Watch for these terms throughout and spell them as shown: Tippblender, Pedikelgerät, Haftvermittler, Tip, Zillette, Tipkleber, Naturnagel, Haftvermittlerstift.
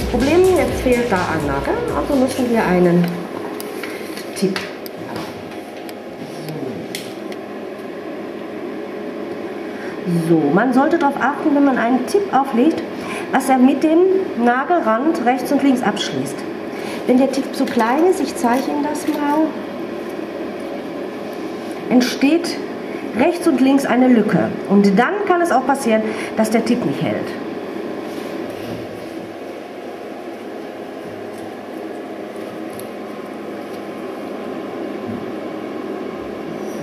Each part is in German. Das Problem, jetzt fehlt da ein Nagel, also müssen wir einen Tipp. So, man sollte darauf achten, wenn man einen Tipp auflegt, dass er mit dem Nagelrand rechts und links abschließt. Wenn der Tipp zu klein ist, ich zeige Ihnen das mal, entsteht rechts und links eine Lücke. Und dann kann es auch passieren, dass der Tipp nicht hält.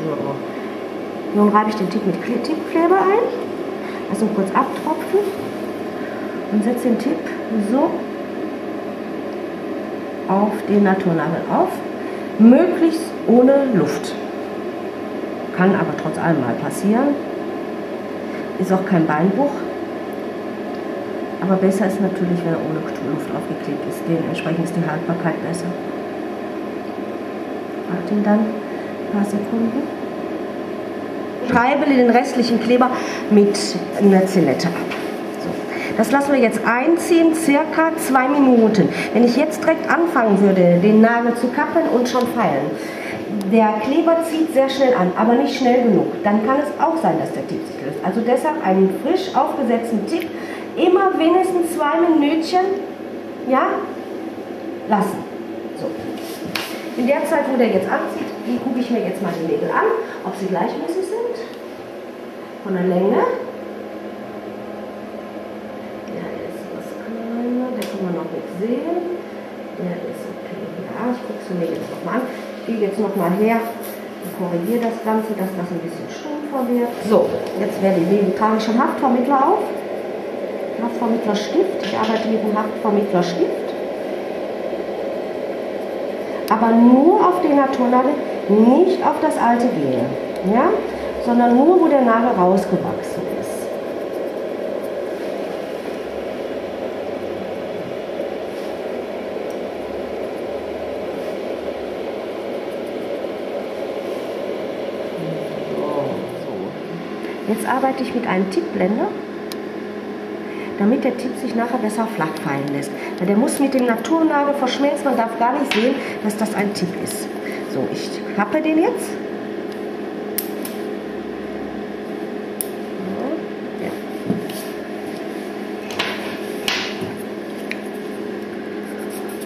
So. Nun reibe ich den Tipp mit Tipkleber ein, also kurz abtropfen und setze den Tipp so auf den Naturnagel auf, möglichst ohne Luft. Kann aber trotz allem mal passieren. Ist auch kein Beinbruch. Aber besser ist natürlich, wenn er ohne Luft aufgeklebt ist. Dementsprechend ist die Haltbarkeit besser. Macht ihn dann ein paar Sekunden. Schreibe den restlichen Kleber mit einer Zillette ab. So. Das lassen wir jetzt einziehen, circa 2 Minuten. Wenn ich jetzt direkt anfangen würde, den Nagel zu kappen und schon feilen, der Kleber zieht sehr schnell an, aber nicht schnell genug. Dann kann es auch sein, dass der Tipp sich löst. Also deshalb einen frisch aufgesetzten Tipp immer wenigstens 2 Minütchen lassen. So. In der Zeit, wo der jetzt anzieht, gucke ich mir jetzt mal die Nägel an, ob sie gleichmäßig sind. Von der Länge. Der ist was kleiner, der kann man noch nicht sehen. Der ist okay. Ja, ich gucke die Nägel jetzt nochmal an. Ich gehe jetzt nochmal her und korrigiere das Ganze, dass das ein bisschen stumpfer wird. So, jetzt werde ich den tragischen Haftvermittler auf. Haftvermittlerstift. Ich arbeite mit dem Haftvermittlerstift. Aber nur auf den Naturnagel, nicht auf das alte Gel. Ja? Sondern nur, wo der Nagel rausgewachsen ist. Jetzt arbeite ich mit einem Tippblender, damit der Tipp sich nachher besser flach fallen lässt. Weil der muss mit dem Naturnagel verschmelzen, man darf gar nicht sehen, dass das ein Tipp ist. So, ich kappe den jetzt.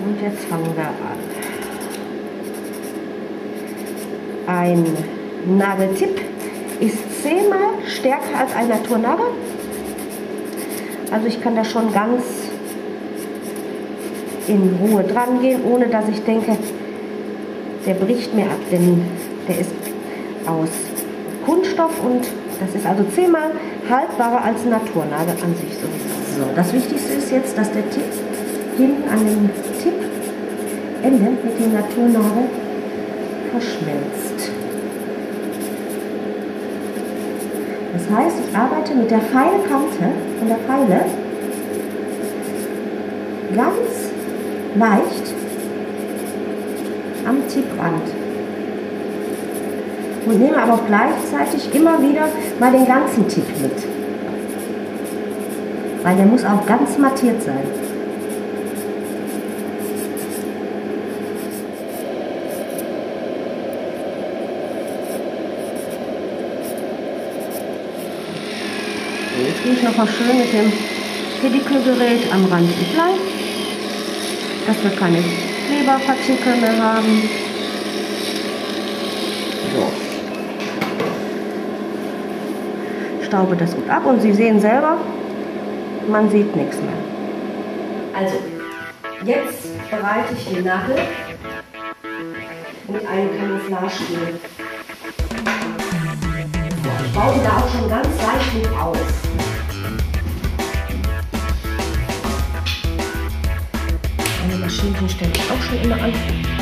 Und jetzt fangen wir an. Ein Nageltipp ist 10-mal stärker als ein Naturnagel. Also ich kann da schon ganz in Ruhe dran gehen, ohne dass ich denke, der bricht mir ab, denn der ist aus Kunststoff und das ist also 10-mal haltbarer als ein Naturnagel an sich sowieso. So, das Wichtigste ist jetzt, dass der Tipp hinten an dem Tippende mit dem Naturnagel verschmelzt. Das heißt, ich arbeite mit der feinen Kante von der Feile ganz leicht am Tipprand und nehme aber auch gleichzeitig immer wieder mal den ganzen Tipp mit, weil der muss auch ganz mattiert sein. Ich noch mal schön mit dem Pedikelgerät am Rand und Leib, dass wir keine Kleberpartikel mehr haben. So. Staube das gut ab und Sie sehen selber, man sieht nichts mehr. Also, jetzt bereite ich den Nagel mit einem Kamouflage-Gel. Ich baue ihn da auch schon ganz leicht mit auf. Maschinen stelle ich auch schon immer an.